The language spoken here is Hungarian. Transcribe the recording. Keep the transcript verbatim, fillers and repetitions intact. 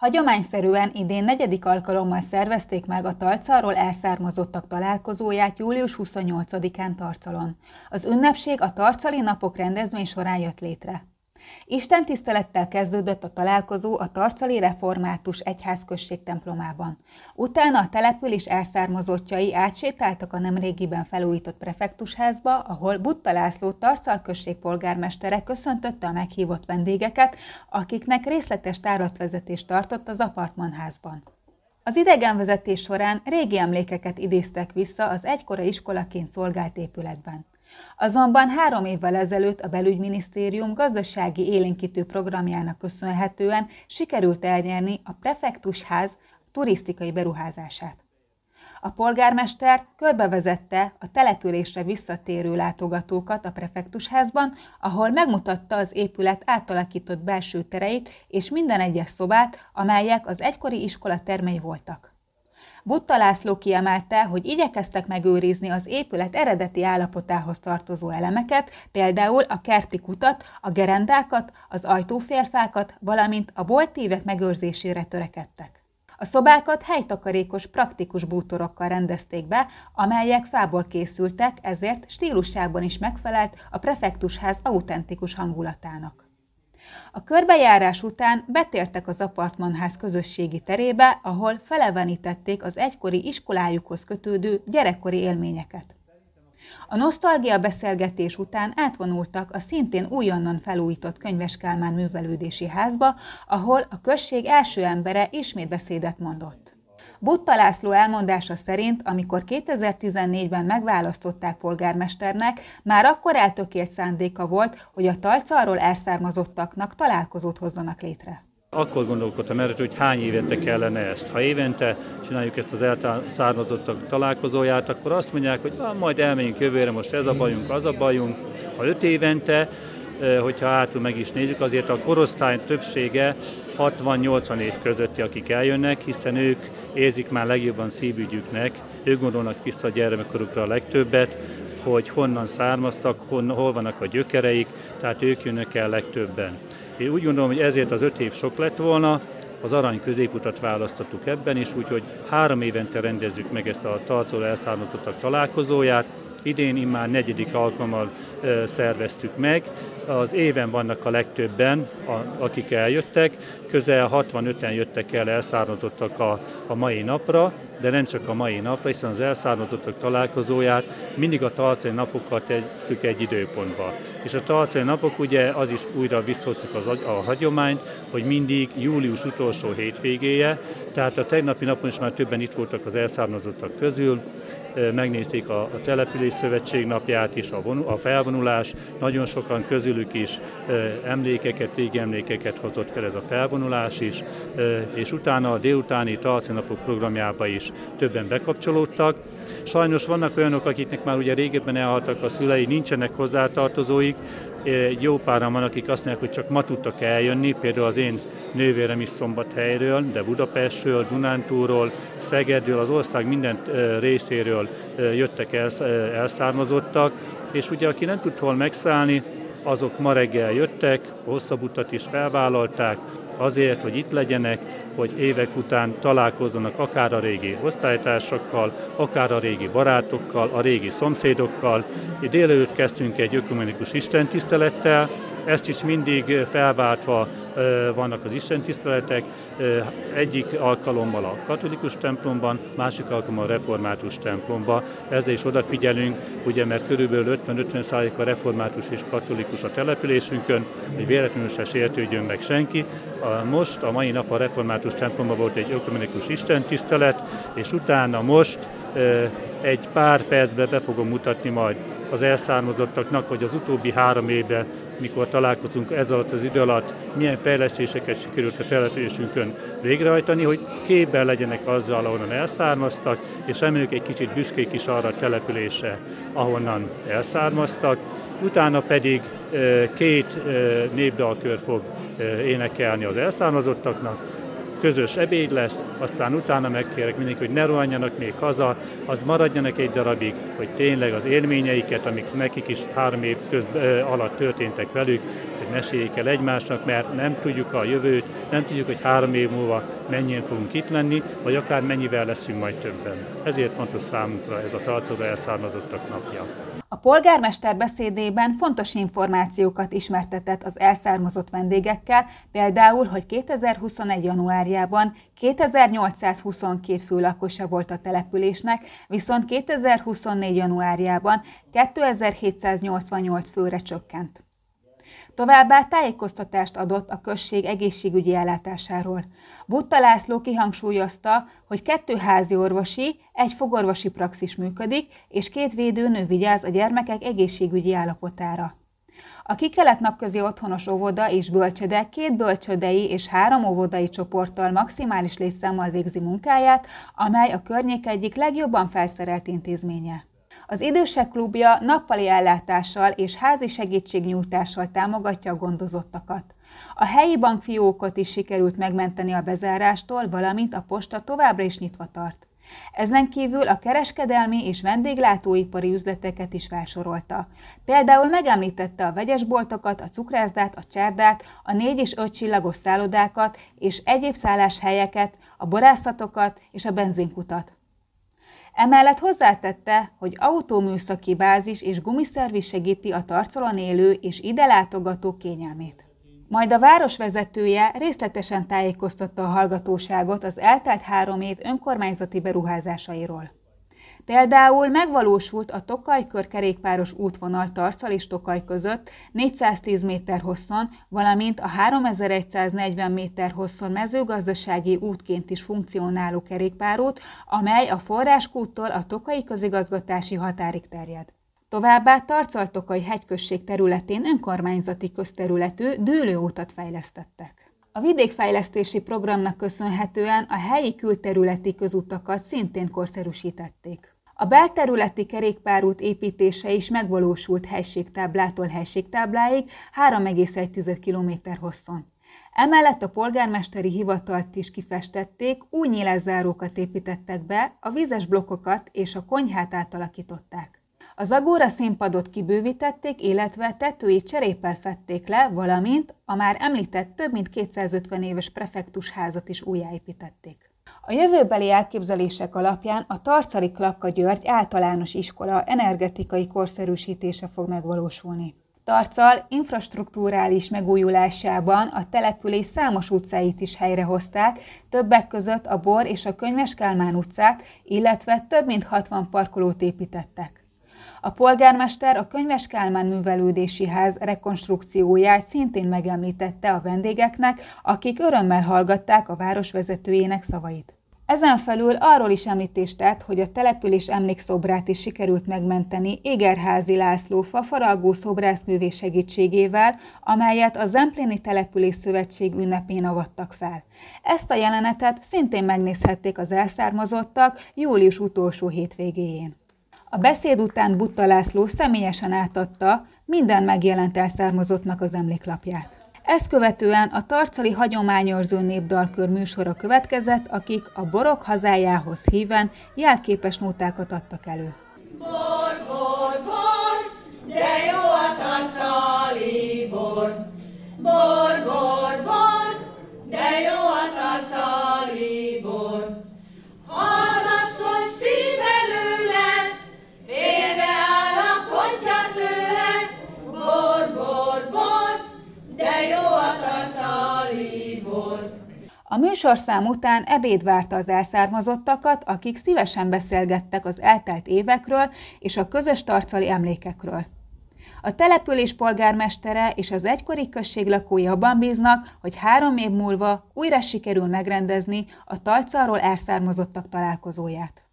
Hagyományszerűen idén negyedik alkalommal szervezték meg a Tarcalról elszármazottak találkozóját július huszonnyolcadikán Tarcalon. Az ünnepség a Tarcali Napok rendezvény során jött létre. Istentisztelettel kezdődött a találkozó a Tarcali Református Egyházközség templomában. Utána a település elszármazottjai átsétáltak a nemrégiben felújított prefektusházba, ahol Butta László Tarcal község polgármestere köszöntötte a meghívott vendégeket, akiknek részletes táratvezetést tartott az apartmanházban. Az idegenvezetés során régi emlékeket idéztek vissza az egykora iskolaként szolgált épületben. Azonban három évvel ezelőtt a Belügyminisztérium gazdasági élénkítő programjának köszönhetően sikerült elnyerni a prefektusház turisztikai beruházását. A polgármester körbevezette a településre visszatérő látogatókat a prefektusházban, ahol megmutatta az épület átalakított belső tereit és minden egyes szobát, amelyek az egykori iskola termei voltak. Butta László kiemelte, hogy igyekeztek megőrizni az épület eredeti állapotához tartozó elemeket, például a kerti kutat, a gerendákat, az ajtófélfákat, valamint a boltívek megőrzésére törekedtek. A szobákat helytakarékos, praktikus bútorokkal rendezték be, amelyek fából készültek, ezért stílusában is megfelelt a prefektusház autentikus hangulatának. A körbejárás után betértek az apartmanház közösségi terébe, ahol felevenítették az egykori iskolájukhoz kötődő gyerekkori élményeket. A nosztalgia beszélgetés után átvonultak a szintén újonnan felújított Könyves Kálmán Művelődési Házba, ahol a község első embere ismét beszédet mondott. Butta László elmondása szerint, amikor kétezer-tizennégyben megválasztották polgármesternek, már akkor eltökélt szándéka volt, hogy a Tarcalról elszármazottaknak találkozót hozzanak létre. Akkor gondolkodtam erről, hogy hány évente kellene ezt. Ha évente csináljuk ezt az elszármazottak találkozóját, akkor azt mondják, hogy na, majd elmegyünk jövőre, most ez a bajunk, az a bajunk. Ha öt évente, hogyha hátul meg is nézzük, azért a korosztály többsége hatvan-nyolcvan év közötti, akik eljönnek, hiszen ők érzik már legjobban szívügyüknek, ők gondolnak vissza a gyermekkorukra a legtöbbet, hogy honnan származtak, hon, hol vannak a gyökereik, tehát ők jönnek el legtöbben. Én úgy gondolom, hogy ezért az öt év sok lett volna, az arany középutat választottuk ebben is, úgyhogy három évente rendezzük meg ezt a Tarcalról elszármazottak találkozóját. Idén immár negyedik alkalommal ö, szerveztük meg. Az éven vannak a legtöbben, a, akik eljöttek. Közel hatvanöten jöttek el elszármazottak a, a mai napra, de nem csak a mai napra, hiszen az elszármazottak találkozóját mindig a Tarcali Napokkal tesszük egy időpontba. És a Tarcali Napok, ugye az is újra visszhoztuk az, a hagyományt, hogy mindig július utolsó hétvégéje, tehát a tegnapi napon is már többen itt voltak az elszármazottak közül, megnézték a, a Település Szövetség napját is, a, von, a felvonulás, nagyon sokan közülük is e, emlékeket, régi emlékeket hozott fel ez a felvonulás is, e, és utána a délutáni Tarcali Napok programjába is többen bekapcsolódtak. Sajnos vannak olyanok, akiknek már ugye régebben elhaltak a szülei, nincsenek hozzátartozóik, e, jó páran van, akik azt mondják, hogy csak ma tudtak eljönni, például az én nővérem is Szombathelyről, de Budapestről, Dunántúlról, Szegedről, az ország minden e, részéről jöttek elszármazottak, és ugye aki nem tud hol megszállni, azok ma reggel jöttek, hosszabb utat is felvállalták azért, hogy itt legyenek, hogy évek után találkozzanak akár a régi osztálytársakkal, akár a régi barátokkal, a régi szomszédokkal. Délelőtt kezdtünk egy ökumenikus istentisztelettel, ezt is mindig felváltva vannak az istentiszteletek, egyik alkalommal a katolikus templomban, másik alkalommal a református templomban. Ezzel is odafigyelünk, ugye, mert körülbelül ötven-ötven százalék a református és katolikus a településünkön, hogy véletlenül se sértődjön meg senki. Most a mai nap a református templomban volt egy ökumenikus istentisztelet, és utána most egy pár percbe be fogom mutatni majd az elszármazottaknak, hogy az utóbbi három évben, mikor találkozunk ez alatt az idő alatt, milyen fejlesztéseket sikerült a településünkön végrehajtani, hogy képben legyenek azzal, ahonnan elszármaztak, és reméljük egy kicsit büszkék is arra a településre, ahonnan elszármaztak. Utána pedig két népdalkör fog énekelni az elszármazottaknak, közös ebéd lesz, aztán utána megkérek mindenkit, hogy ne rohanjanak még haza, az maradjanak egy darabig, hogy tényleg az élményeiket, amik nekik is három év közben, alatt történtek velük, hogy meséljék el egymásnak, mert nem tudjuk a jövőt, nem tudjuk, hogy három év múlva mennyien fogunk itt lenni, vagy akár mennyivel leszünk majd többen. Ezért fontos számunkra ez a Tarcalról elszármazottak napja. A polgármester beszédében fontos információkat ismertetett az elszármazott vendégekkel, például, hogy kétezer-huszonegy. januárjában kétezer-nyolcszázhuszonkettő főlakosa volt a településnek, viszont kétezer-huszonnégy. januárjában kétezer-hétszáznyolcvannyolc főre csökkent. Továbbá tájékoztatást adott a község egészségügyi ellátásáról. Butta László kihangsúlyozta, hogy kettő házi orvosi, egy fogorvosi praxis működik, és két védőnő vigyáz a gyermekek egészségügyi állapotára. A Kikelet Napközi Otthonos Óvoda és Bölcsöde két bölcsödei és három óvodai csoporttal maximális létszámmal végzi munkáját, amely a környék egyik legjobban felszerelt intézménye. Az Idősek Klubja nappali ellátással és házi segítségnyújtással támogatja a gondozottakat. A helyi bankfiókot is sikerült megmenteni a bezárástól, valamint a posta továbbra is nyitva tart. Ezen kívül a kereskedelmi és vendéglátóipari üzleteket is felsorolta. Például megemlítette a vegyesboltokat, a cukrászdát, a csárdát, a négy és öt csillagos szállodákat és egyéb szálláshelyeket, a borászatokat és a benzinkutat. Emellett hozzátette, hogy autóműszaki bázis és gumiszerviz segíti a Tarcalon élő és ide látogatók kényelmét. Majd a város vezetője részletesen tájékoztatta a hallgatóságot az eltelt három év önkormányzati beruházásairól. Például megvalósult a Tokajkör kerékpáros útvonal Tarcal és Tokaj között négyszáztíz méter hosszon, valamint a háromezer-száznegyven méter hosszon mezőgazdasági útként is funkcionáló kerékpárút, amely a Forráskúttól a tokaji közigazgatási határig terjed. Továbbá Tarcal-Tokaj hegyközség területén önkormányzati közterületű dűlőutat fejlesztettek. A vidékfejlesztési programnak köszönhetően a helyi külterületi közutakat szintén korszerűsítették. A belterületi kerékpárút építése is megvalósult helységtáblától helységtábláig három egész egy tized kilométer hosszon. Emellett a polgármesteri hivatalt is kifestették, új nyílászárókat építettek be, a vízes blokkokat és a konyhát átalakították. Az agóra színpadot kibővítették, illetve tetői cseréppel fedték le, valamint a már említett több mint kétszázötven éves prefektusházat is újjáépítették. A jövőbeli elképzelések alapján a Tarcali Klapka György általános iskola energetikai korszerűsítése fog megvalósulni. Tarcal infrastrukturális megújulásában a település számos utcáit is helyrehozták, többek között a Bor és a Könyves Kálmán utcát, illetve több mint hatvan parkolót építettek. A polgármester a Könyves Kálmán Művelődési Ház rekonstrukcióját szintén megemlítette a vendégeknek, akik örömmel hallgatták a város vezetőjének szavait. Ezen felül arról is említést tett, hogy a település emlékszobrát is sikerült megmenteni Égerházi László fafaralgó szobrászművé segítségével, amelyet a Zempléni Település Szövetség ünnepén avattak fel. Ezt a jelenetet szintén megnézhették az elszármazottak július utolsó hétvégéjén. A beszéd után Butta László személyesen átadta minden megjelent elszármazottnak az emléklapját. Ezt követően a Tarcali Hagyományőrző Népdalkör műsora következett, akik a Borok hazájához híven jelképes nótákat adtak elő. Bor, bor, bor, de jó a tarcali bor. Bor, bor, bor, de jó a tarcali bor. Hazasszony szíve lőle, félreáll a kontya tőle, bor, bor, bor, de jó a tarcali bor. A műsorszám után ebéd várta az elszármazottakat, akik szívesen beszélgettek az eltelt évekről és a közös tarcali emlékekről. A település polgármestere és az egykori község lakói abban bíznak, hogy három év múlva újra sikerül megrendezni a Tarcalról elszármazottak találkozóját.